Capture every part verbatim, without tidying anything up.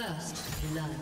First blood.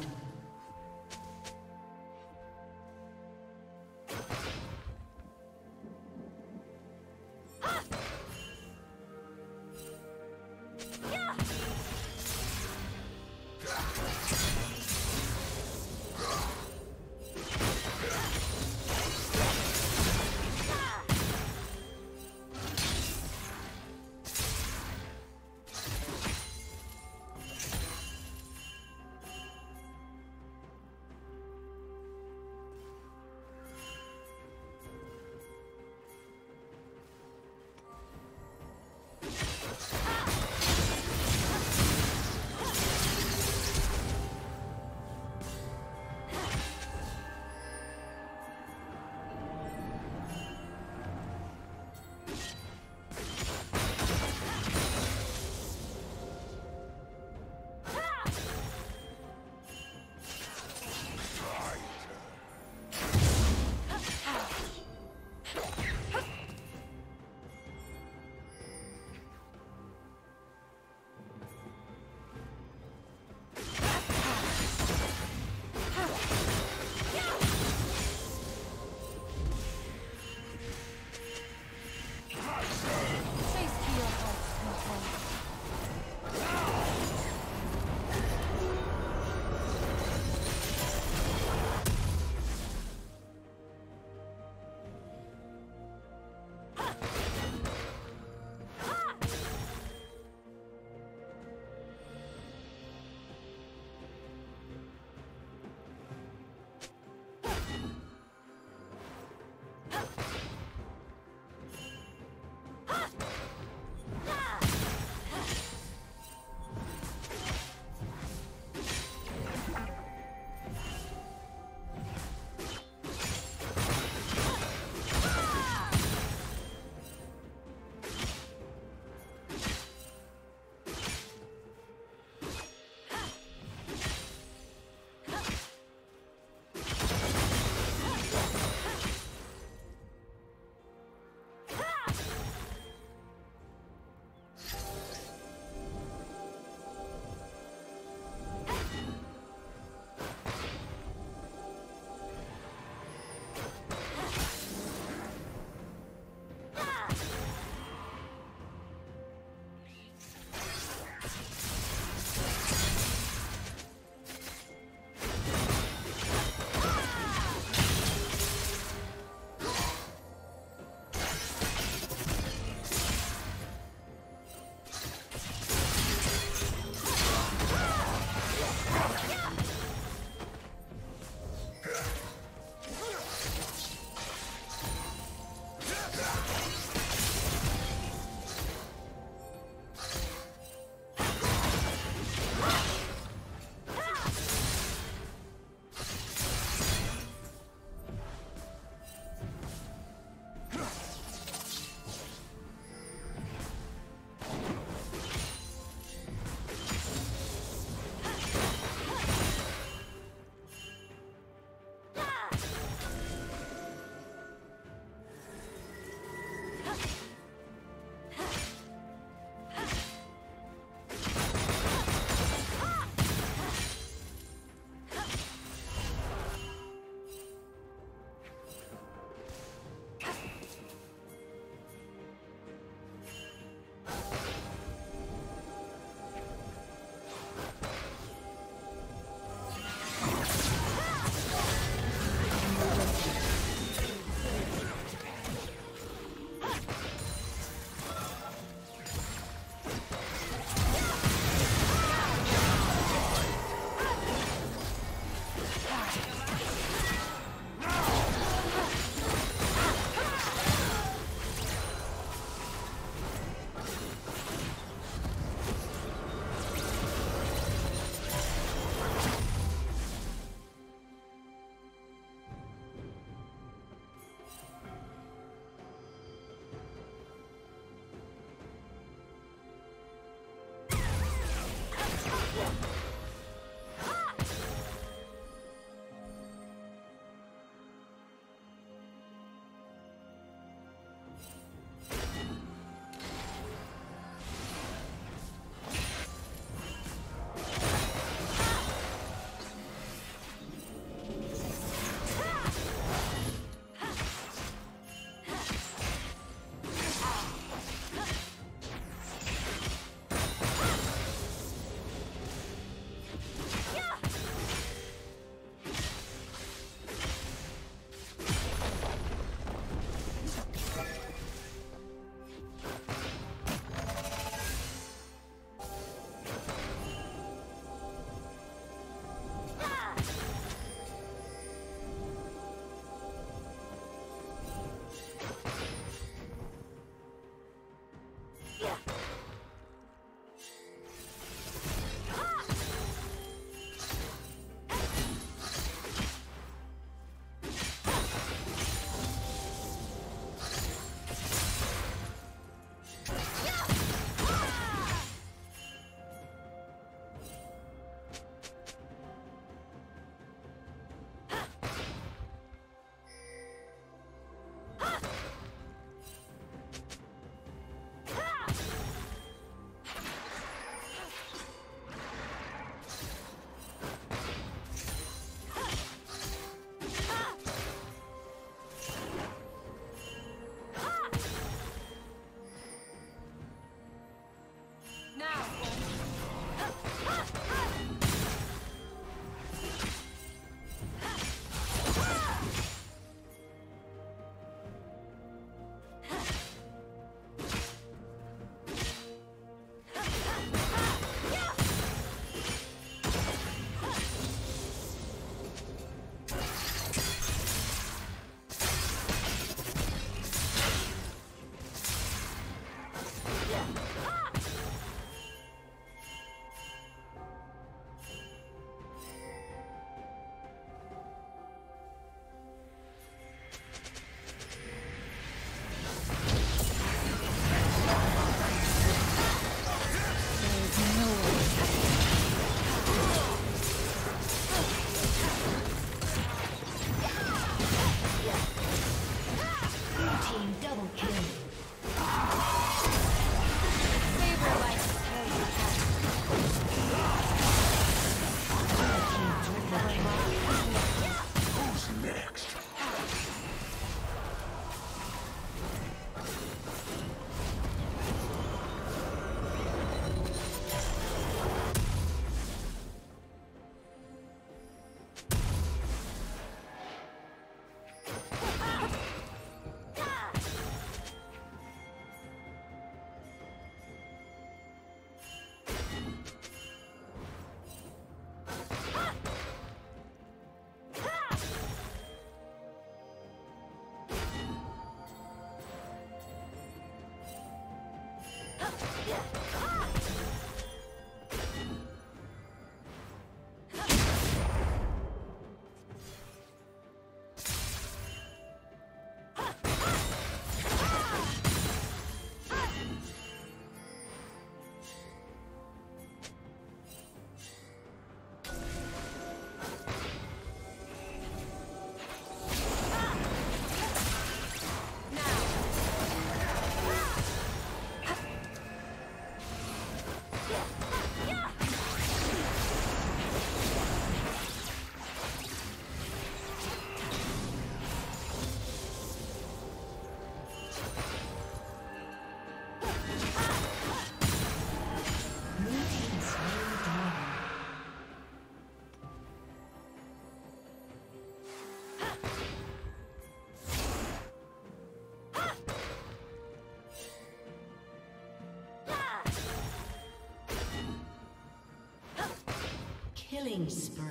Killing spree.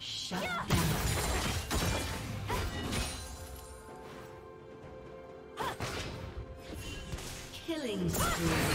Shut down. Killing spree.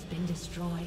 has been destroyed.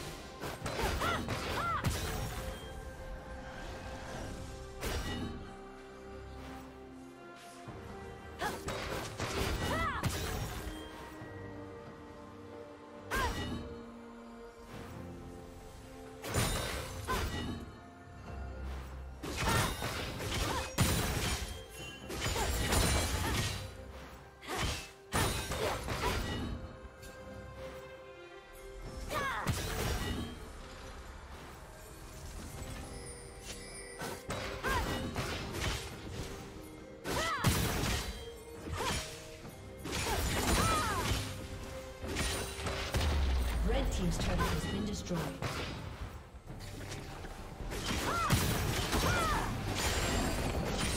Team's turret has been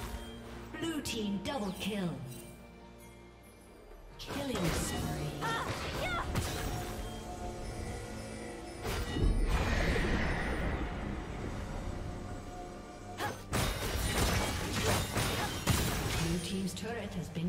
destroyed. Blue team double kill. Killing spree. Turret has been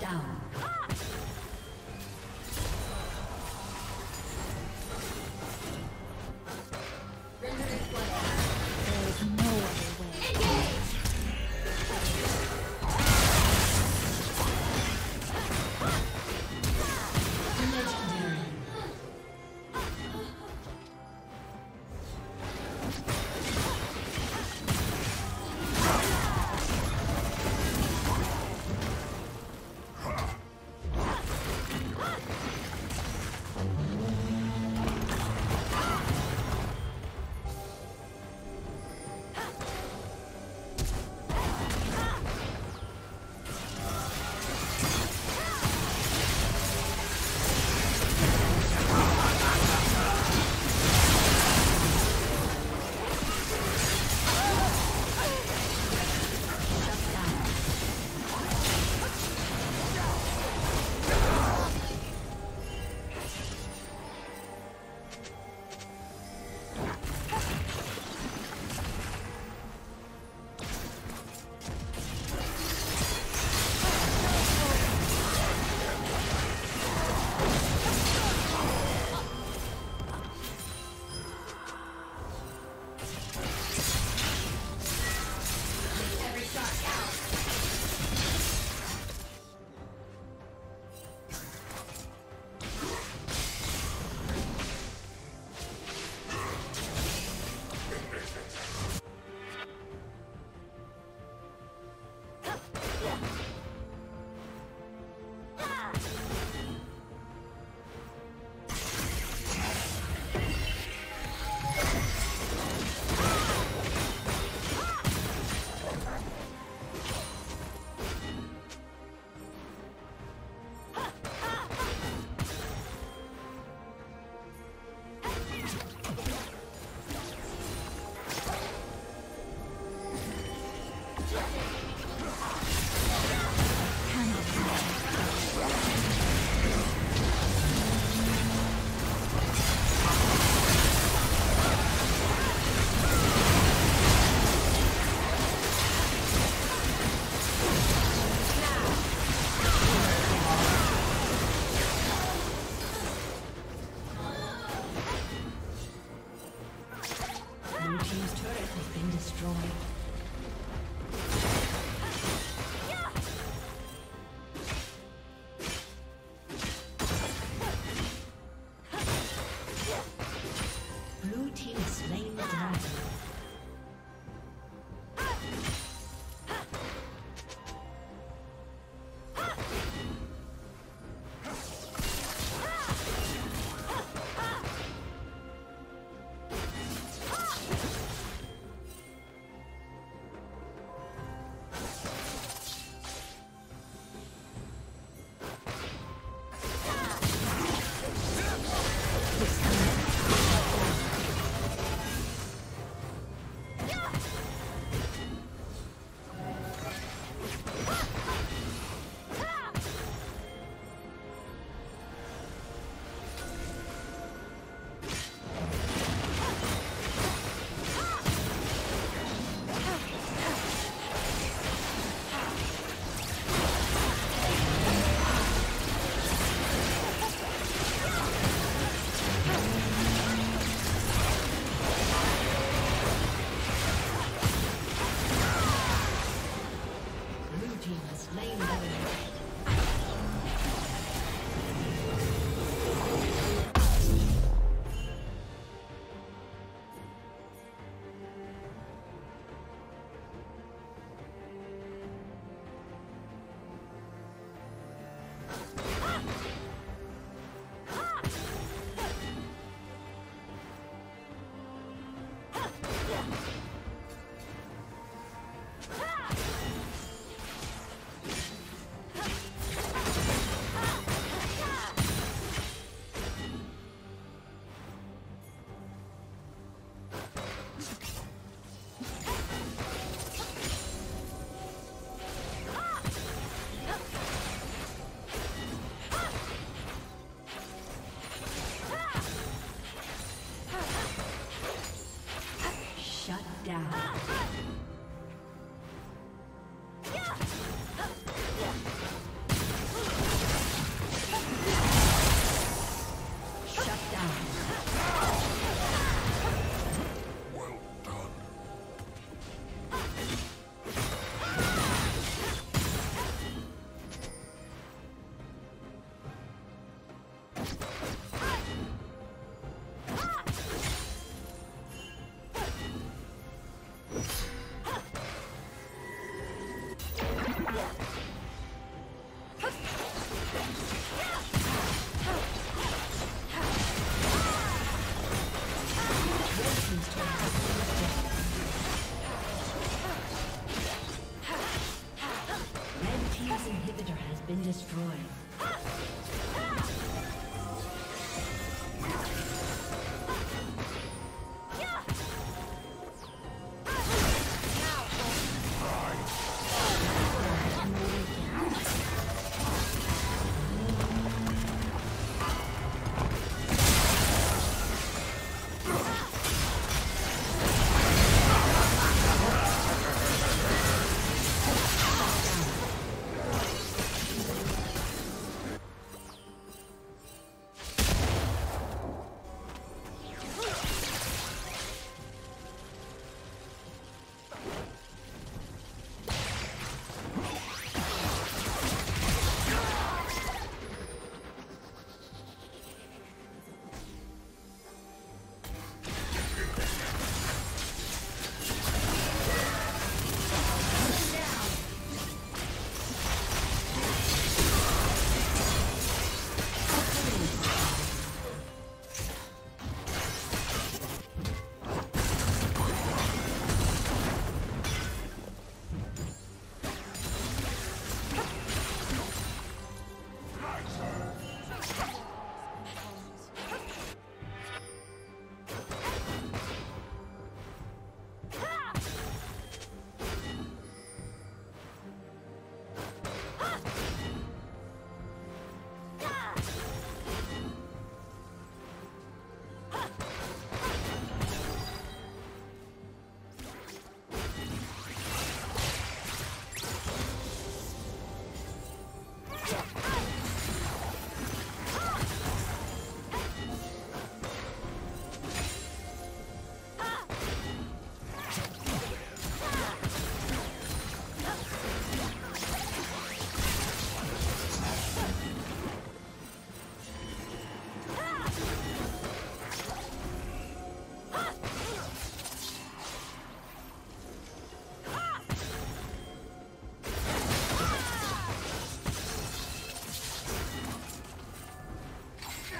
Down.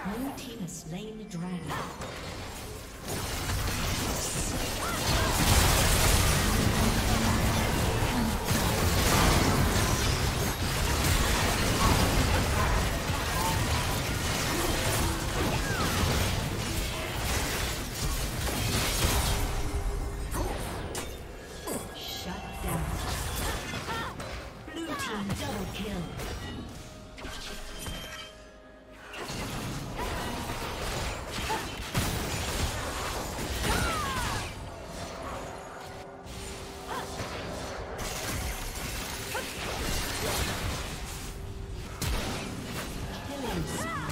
Blue team has slain the dragon. Yes.